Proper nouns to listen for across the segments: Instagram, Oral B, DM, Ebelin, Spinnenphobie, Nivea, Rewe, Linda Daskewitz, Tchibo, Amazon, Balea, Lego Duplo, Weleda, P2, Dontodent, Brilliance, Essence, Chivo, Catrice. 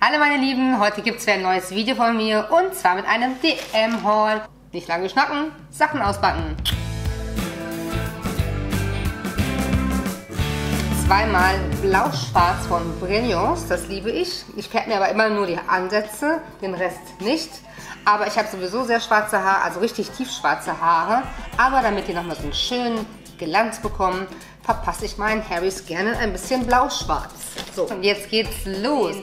Hallo meine Lieben, heute gibt es wieder ein neues Video von mir und zwar mit einem DM-Haul. Nicht lange schnacken, Sachen auspacken. Zweimal blau-schwarz von Brilliance, das liebe ich. Ich färbe mir aber immer nur die Ansätze, den Rest nicht. Aber ich habe sowieso sehr schwarze Haare, also richtig tiefschwarze Haare. Aber damit die nochmal so einen schönen Glanz bekommen, verpasse ich meinen Harrys gerne ein bisschen blau-schwarz. So, und jetzt geht's los.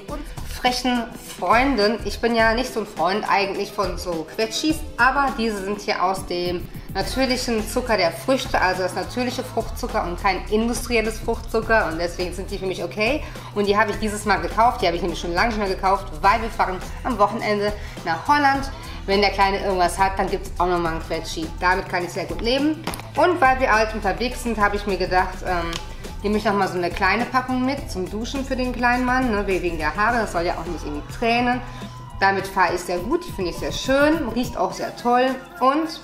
Freundin. Ich bin ja nicht so ein Freund eigentlich von so Quetschis, aber diese sind hier aus dem natürlichen Zucker der Früchte, also das natürliche Fruchtzucker und kein industrielles Fruchtzucker, und deswegen sind die für mich okay. Und die habe ich dieses Mal gekauft, die habe ich nämlich schon lange nicht mehr gekauft, weil wir fahren am Wochenende nach Holland. Wenn der Kleine irgendwas hat, dann gibt es auch nochmal einen Quetschi. Damit kann ich sehr gut leben. Und weil wir halt unterwegs sind, habe ich mir gedacht, nehme ich nochmal so eine kleine Packung mit zum Duschen für den kleinen Mann, ne, wegen der Haare, das soll ja auch nicht irgendwie tränen. Damit fahre ich sehr gut, die finde ich sehr schön, riecht auch sehr toll. Und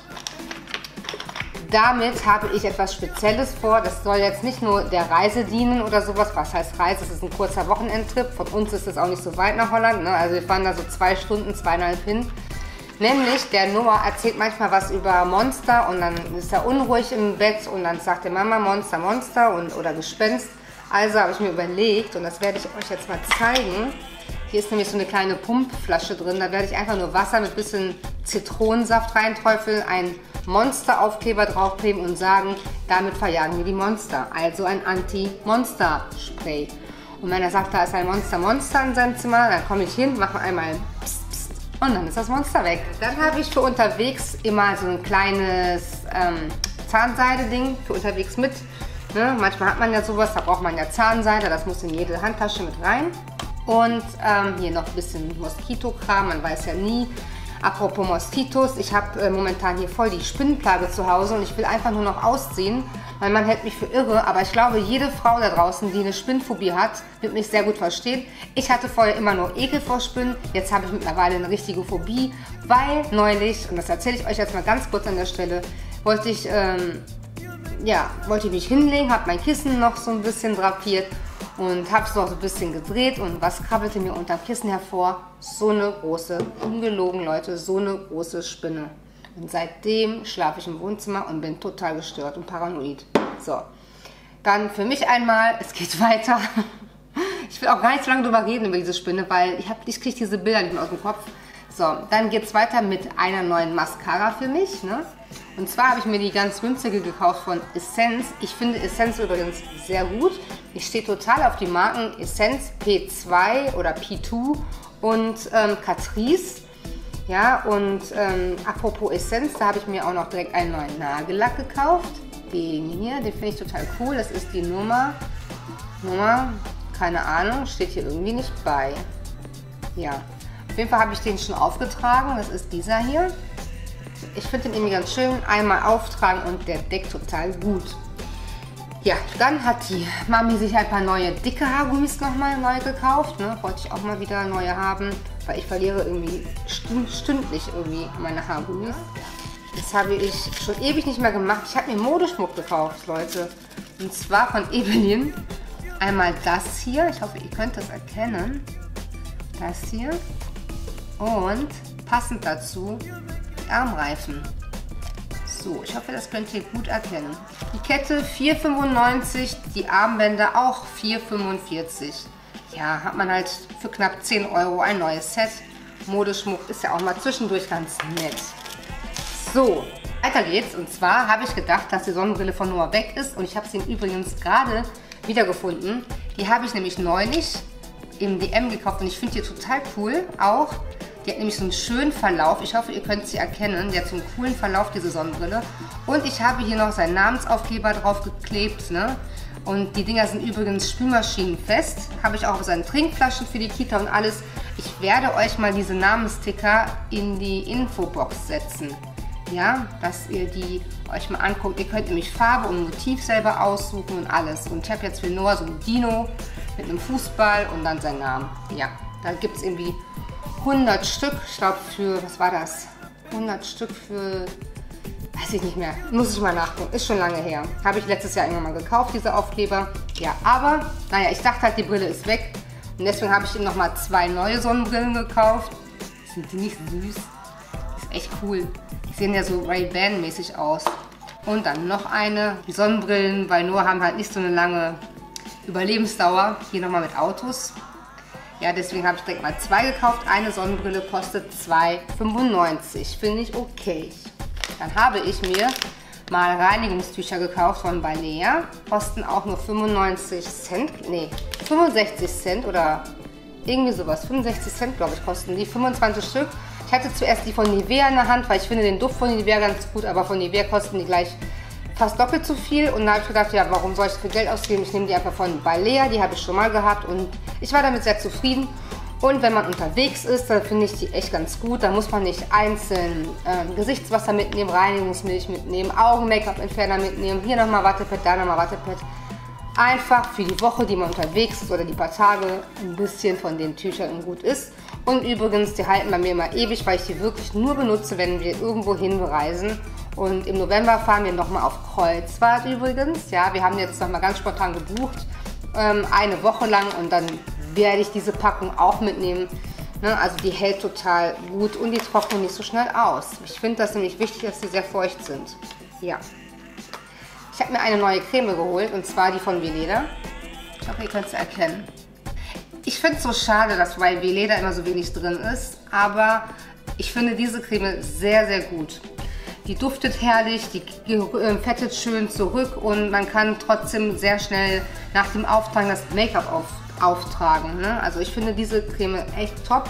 damit habe ich etwas Spezielles vor, das soll jetzt nicht nur der Reise dienen oder sowas. Was heißt Reise? Es ist ein kurzer Wochenendtrip, von uns ist es auch nicht so weit nach Holland, ne? Also wir fahren da so 2 Stunden, 2,5 hin. Nämlich, der Noah erzählt manchmal was über Monster und dann ist er unruhig im Bett und dann sagt der Mama Monster, Monster oder Gespenst. Also habe ich mir überlegt, und das werde ich euch jetzt mal zeigen. Hier ist nämlich so eine kleine Pumpflasche drin, da werde ich einfach nur Wasser mit ein bisschen Zitronensaft reinträufeln, einen Monsteraufkleber draufkleben und sagen, damit verjagen wir die Monster. Also ein Anti-Monster-Spray. Und wenn er sagt, da ist ein Monster, Monster in seinem Zimmer, dann komme ich hin, mache einmal Psst. Und dann ist das Monster weg. Dann habe ich für unterwegs immer so ein kleines Zahnseide-Ding für unterwegs mit. Ne? Manchmal hat man ja sowas, da braucht man ja Zahnseide, das muss in jede Handtasche mit rein. Und hier noch ein bisschen Moskitokram, man weiß ja nie. Apropos Moskitos, ich habe momentan hier voll die Spinnenplage zu Hause und ich will einfach nur noch ausziehen. Mein Mann hält mich für irre, aber ich glaube, jede Frau da draußen, die eine Spinnphobie hat, wird mich sehr gut verstehen. Ich hatte vorher immer nur Ekel vor Spinnen, jetzt habe ich mittlerweile eine richtige Phobie, weil neulich, und das erzähle ich euch jetzt mal ganz kurz an der Stelle, wollte ich mich hinlegen, habe mein Kissen noch so ein bisschen drapiert und habe es noch so ein bisschen gedreht, und was krabbelte mir unterm Kissen hervor? So eine große, ungelogen Leute, so eine große Spinne. Und seitdem schlafe ich im Wohnzimmer und bin total gestört und paranoid. So, dann für mich einmal, es geht weiter. Ich will auch gar nicht so lange drüber reden, über diese Spinne, weil ich kriege diese Bilder nicht mehr aus dem Kopf. So, dann geht es weiter mit einer neuen Mascara für mich, ne? Und zwar habe ich mir die ganz günstige gekauft von Essence. Ich finde Essence übrigens sehr gut. Ich stehe total auf die Marken Essence, P2 oder P2 und Catrice. Ja, und apropos Essence, da habe ich mir auch noch direkt einen neuen Nagellack gekauft. Den hier, den finde ich total cool. Das ist die Nummer, keine Ahnung, steht hier irgendwie nicht bei. Ja, auf jeden Fall habe ich den schon aufgetragen. Das ist dieser hier. Ich finde den irgendwie ganz schön. Einmal auftragen und der deckt total gut. Ja, dann hat die Mami sich ein paar neue dicke Haargummis nochmal neu gekauft. Ne? Wollte ich auch mal wieder neue haben, weil ich verliere irgendwie stündlich irgendwie meine Haargummis. Das habe ich schon ewig nicht mehr gemacht. Ich habe mir Modeschmuck gekauft, Leute. Und zwar von Ebelin. Einmal das hier. Ich hoffe, ihr könnt das erkennen. Das hier. Und passend dazu die Armreifen. So, ich hoffe, das könnt ihr gut erkennen. Die Kette 4,95, die Armbänder auch 4,45. Ja, hat man halt für knapp 10 € ein neues Set. Modeschmuck ist ja auch mal zwischendurch ganz nett. So, weiter geht's. Und zwar habe ich gedacht, dass die Sonnenbrille von Noah weg ist. Und ich habe sie übrigens gerade wiedergefunden. Die habe ich nämlich neulich im DM gekauft. Und ich finde die total cool. Auch, die hat nämlich so einen schönen Verlauf. Ich hoffe, ihr könnt sie erkennen. Die hat so einen coolen Verlauf, diese Sonnenbrille. Und ich habe hier noch seinen Namensaufkleber drauf geklebt, ne? Und die Dinger sind übrigens spülmaschinenfest. Habe ich auch auf seinen Trinkflaschen für die Kita und alles. Ich werde euch mal diese Namensticker in die Infobox setzen. Ja, dass ihr die euch mal anguckt. Ihr könnt nämlich Farbe und Motiv selber aussuchen und alles. Und ich habe jetzt für Noah so einen Dino mit einem Fußball und dann seinen Namen. Ja, da gibt es irgendwie 100 Stück. Ich glaube für, was war das? 100 Stück für... Weiß ich nicht mehr. Muss ich mal nachgucken. Ist schon lange her. Habe ich letztes Jahr irgendwann mal gekauft, diese Aufkleber. Ja, aber, naja, ich dachte halt, die Brille ist weg. Und deswegen habe ich ihm nochmal 2 neue Sonnenbrillen gekauft. Sind die nicht süß? Ist echt cool. Die sehen ja so Ray-Ban-mäßig aus. Und dann noch eine. Die Sonnenbrillen bei Noah haben halt nicht so eine lange Überlebensdauer. Hier nochmal mit Autos. Ja, deswegen habe ich direkt mal 2 gekauft. Eine Sonnenbrille kostet 2,95. Finde ich okay. Dann habe ich mir mal Reinigungstücher gekauft von Balea. Kosten auch nur 95 Cent. Nee, 65 Cent oder irgendwie sowas. 65 Cent, glaube ich, kosten die. 25 Stück. Ich hatte zuerst die von Nivea in der Hand, weil ich finde den Duft von Nivea ganz gut, aber von Nivea kosten die gleich fast doppelt so viel. Und da habe ich gedacht, ja, warum soll ich für Geld ausgeben? Ich nehme die einfach von Balea, die habe ich schon mal gehabt und ich war damit sehr zufrieden. Und wenn man unterwegs ist, dann finde ich die echt ganz gut. Da muss man nicht einzeln Gesichtswasser mitnehmen, Reinigungsmilch mitnehmen, Augen-Make-up-Entferner mitnehmen, hier nochmal Wattepad, da nochmal Wattepad. Einfach für die Woche, die man unterwegs ist oder die paar Tage, ein bisschen von den Tüchern gut ist. Und übrigens, die halten bei mir immer ewig, weil ich die wirklich nur benutze, wenn wir irgendwo hinreisen. Und im November fahren wir nochmal auf Kreuzfahrt übrigens. Ja, wir haben jetzt nochmal ganz spontan gebucht, eine Woche lang, und dann werde ich diese Packung auch mitnehmen. Ne? Also die hält total gut und die trocknen nicht so schnell aus. Ich finde das nämlich wichtig, dass sie sehr feucht sind. Ja. Ich habe mir eine neue Creme geholt, und zwar die von Weleda. Ich hoffe, ihr könnt es erkennen. Ich finde es so schade, dass bei Weleda immer so wenig drin ist, aber ich finde diese Creme sehr, sehr gut. Die duftet herrlich, die fettet schön zurück und man kann trotzdem sehr schnell nach dem Auftragen das Make-up auftragen. Ne? Also ich finde diese Creme echt top.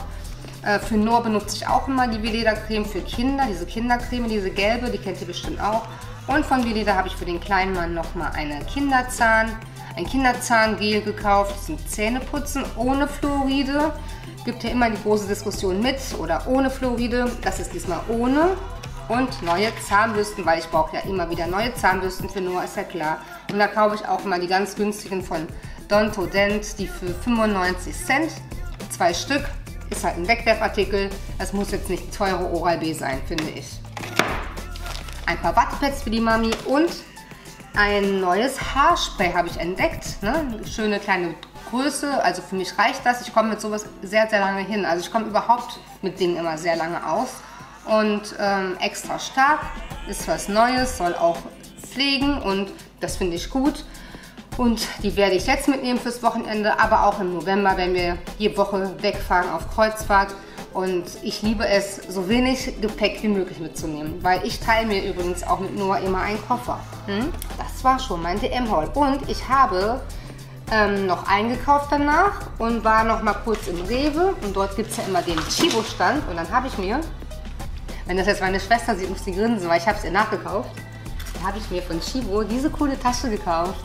Für Noah benutze ich auch immer die Weleda Creme für Kinder, diese Kindercreme, diese gelbe, die kennt ihr bestimmt auch. Und von Weleda habe ich für den kleinen Mann nochmal ein Kinderzahngel gekauft. Das sind Zähneputzen ohne Fluoride. Gibt ja immer die große Diskussion mit oder ohne Fluoride. Das ist diesmal ohne. Und neue Zahnbürsten, weil ich brauche ja immer wieder neue Zahnbürsten für Noah, ist ja klar. Und da kaufe ich auch mal die ganz günstigen von Dontodent, die für 95 Cent, 2 Stück. Ist halt ein Wegwerfartikel. Das muss jetzt nicht teure Oral B sein, finde ich. Ein paar Wattpads für die Mami und ein neues Haarspray habe ich entdeckt. Ne? Schöne kleine Größe, also für mich reicht das. Ich komme mit sowas sehr, sehr lange hin. Also ich komme überhaupt mit Dingen immer sehr lange aus. Und extra stark ist was Neues, soll auch pflegen und das finde ich gut. Und die werde ich jetzt mitnehmen fürs Wochenende, aber auch im November, wenn wir jede Woche wegfahren auf Kreuzfahrt. Und ich liebe es, so wenig Gepäck wie möglich mitzunehmen, weil ich teile mir übrigens auch mit Noah immer einen Koffer. Das war schon mein DM-Haul. Und ich habe noch eingekauft danach und war noch mal kurz im Rewe. Und dort gibt es ja immer den Chivo-Stand. Und dann habe ich mir, wenn das jetzt meine Schwester sieht, muss sie grinsen, weil ich habe es ihr nachgekauft. Da habe ich mir von Chivo diese coole Tasche gekauft.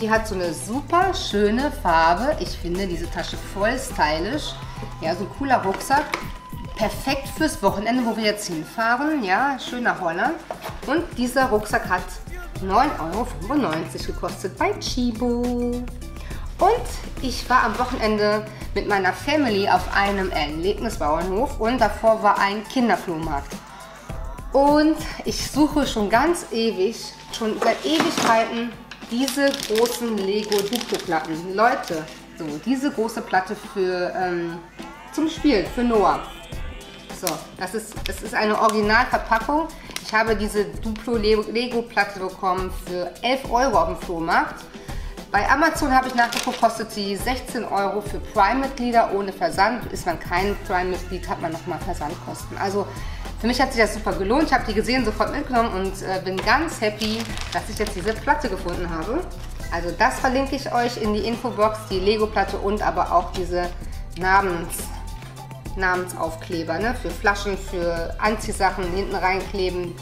Die hat so eine super schöne Farbe. Ich finde diese Tasche voll stylisch. Ja, so ein cooler Rucksack. Perfekt fürs Wochenende, wo wir jetzt hinfahren. Ja, schön nach Holland. Und dieser Rucksack hat 9,95 € gekostet bei Tchibo. Und ich war am Wochenende mit meiner Family auf einem Erlebnisbauernhof und davor war ein Kinderflohmarkt. Und ich suche schon ganz ewig, schon seit Ewigkeiten, diese großen Lego-Duplo-Platten. Leute, so diese große Platte für zum Spiel, für Noah. So, das ist eine Originalverpackung. Ich habe diese Duplo-Lego-Platte bekommen für 11 € auf dem Flohmarkt. Bei Amazon habe ich nachgeguckt, kostet die 16 € für Prime-Mitglieder ohne Versand. Ist man kein Prime-Mitglied, hat man nochmal Versandkosten. Also für mich hat sich das super gelohnt. Ich habe die gesehen, sofort mitgenommen und bin ganz happy, dass ich jetzt diese Platte gefunden habe. Also das verlinke ich euch in die Infobox, die Lego-Platte und aber auch diese Namensaufkleber, ne? Für Flaschen, für Anziehsachen, hinten reinkleben,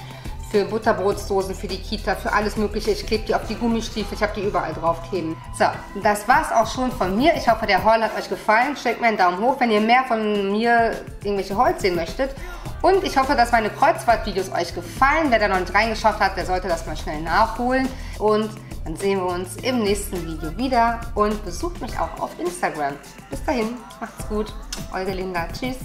für Butterbrotdosen, für die Kita, für alles mögliche. Ich klebe die auf die Gummistiefel, ich habe die überall draufkleben. So, das war es auch schon von mir. Ich hoffe, der Haul hat euch gefallen. Steckt mir einen Daumen hoch, wenn ihr mehr von mir irgendwelche Hauls sehen möchtet. Und ich hoffe, dass meine Kreuzfahrtvideos euch gefallen. Wer da noch nicht reingeschaut hat, der sollte das mal schnell nachholen. Und dann sehen wir uns im nächsten Video wieder und besucht mich auch auf Instagram. Bis dahin, macht's gut. Eure Linda. Tschüss.